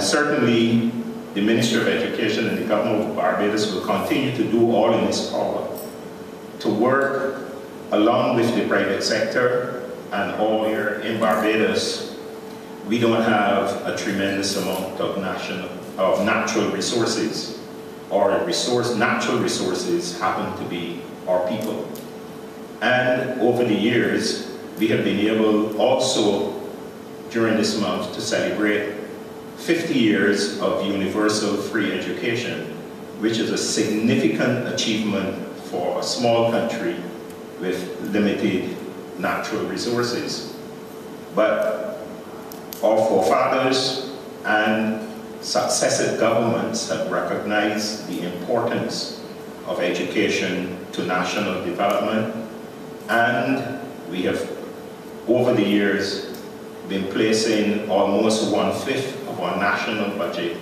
Certainly, the Ministry of Education and the Government of Barbados will continue to do all in its power to work along with the private sector. And all here in Barbados, we don't have a tremendous amount of natural resources, or natural resources happen to be our people. And over the years, we have been able also during this month to celebrate 50 years of universal free education, which is a significant achievement for a small country with limited natural resources. But our forefathers and successive governments have recognized the importance of education to national development, and we have, over the years, been placing almost 1/5 of our national budget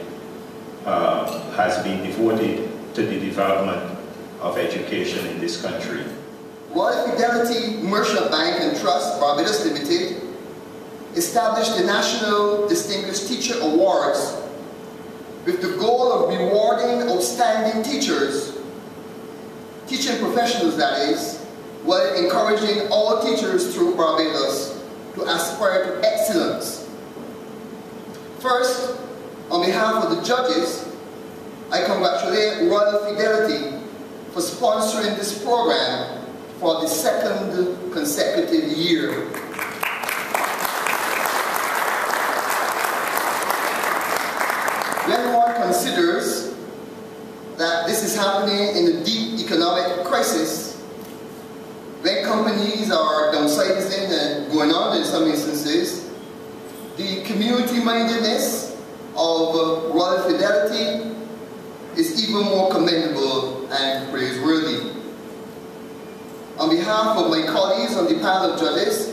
has been devoted to the development of education in this country. Royal Fidelity Merchant Bank and Trust Barbados Limited established the National Distinguished Teacher Awards with the goal of rewarding outstanding teachers, teaching professionals that is, while encouraging all teachers through Barbados to aspire to excellence. First, on behalf of the judges, I congratulate Royal Fidelity for sponsoring this program for the second consecutive year. When one considers that this is happening in a deep economic crisis, when companies are downsizing and going on in some instances, the community-mindedness of Royal Fidelity is even more commendable and praiseworthy. On behalf of my colleagues on the panel of judges,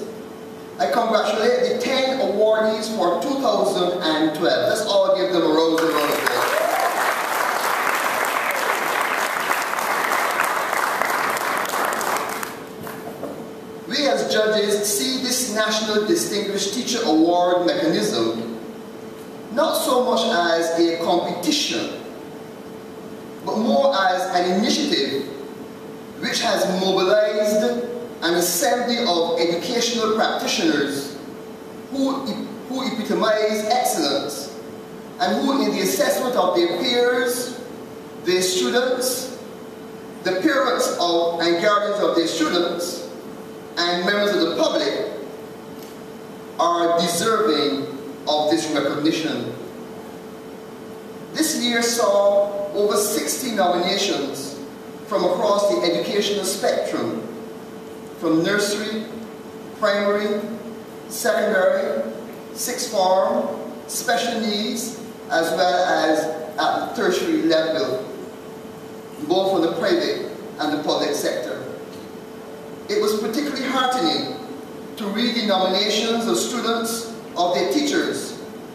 I congratulate the 10 awardees for 2012. Let's all give them a round of applause. We as judges see this National Distinguished Teacher Award mechanism not so much as a competition, but more as an initiative which has mobilized an assembly of educational practitioners who epitomize excellence and who, in the assessment of their peers, their students, the parents of and guardians of their students, and members of the public, are deserving of this recognition. This year saw over 60 nominations from across the educational spectrum, from nursery, primary, secondary, sixth form, special needs, as well as at the tertiary level, both for the private and the public sector. It was particularly heartening to read the nominations of students of their teachers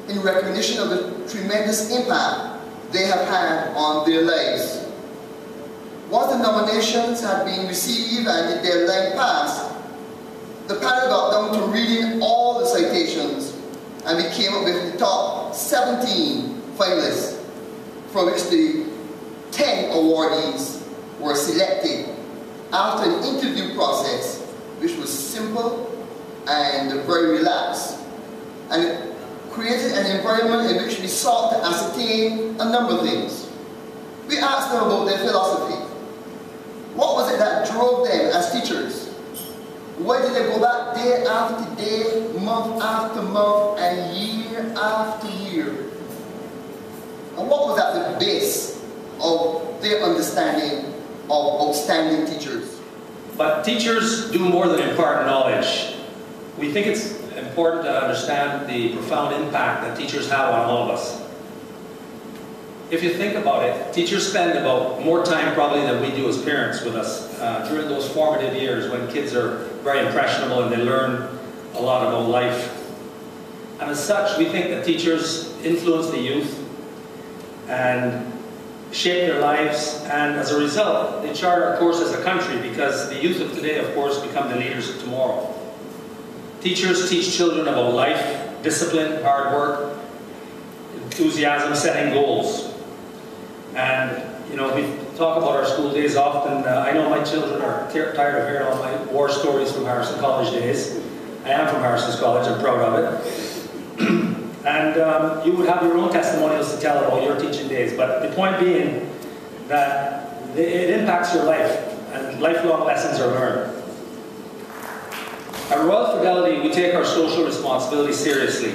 in recognition of the tremendous impact they have had on their lives. Once the nominations had been received and the deadline passed, the panel got down to reading all the citations, and we came up with the top 17 finalists, from which the 10 awardees were selected after an interview process which was simple and very relaxed, and it created an environment in which we sought to ascertain a number of things. We asked them about their philosophy. What was it that drove them as teachers? Why did they go back day after day, month after month, and year after year? And what was at the base of their understanding of outstanding teachers? But teachers do more than impart knowledge. We think it's important to understand the profound impact that teachers have on all of us. If you think about it, teachers spend about more time probably than we do as parents with us during those formative years when kids are very impressionable and they learn a lot about life. And as such, we think that teachers influence the youth and shape their lives, and as a result, they chart our course as a country, because the youth of today, of course, become the leaders of tomorrow. Teachers teach children about life, discipline, hard work, enthusiasm, setting goals. And, you know, we talk about our school days often. I know my children are tired of hearing all my war stories from Harrison College days. I am from Harrison College, I'm proud of it. And you would have your own testimonials to tell about your teaching days. But the point being that it impacts your life, and lifelong lessons are learned. At Royal Fidelity, we take our social responsibility seriously.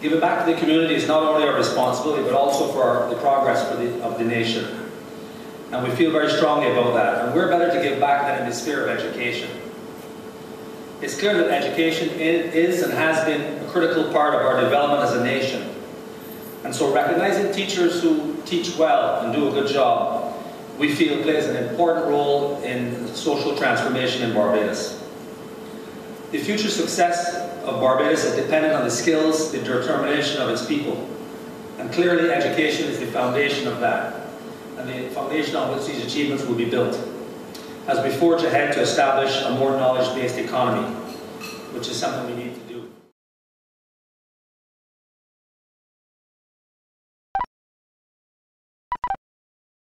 Giving back to the community is not only our responsibility, but also for the progress of the nation. And we feel very strongly about that. And we're better to give back than in the sphere of education. It's clear that education is and has been a critical part of our development as a nation. And so recognizing teachers who teach well and do a good job, we feel plays an important role in social transformation in Barbados. The future success of Barbados is dependent on the skills, the determination of its people. And clearly education is the foundation of that, and the foundation on which these achievements will be built, as we forge ahead to establish a more knowledge-based economy, which is something we need.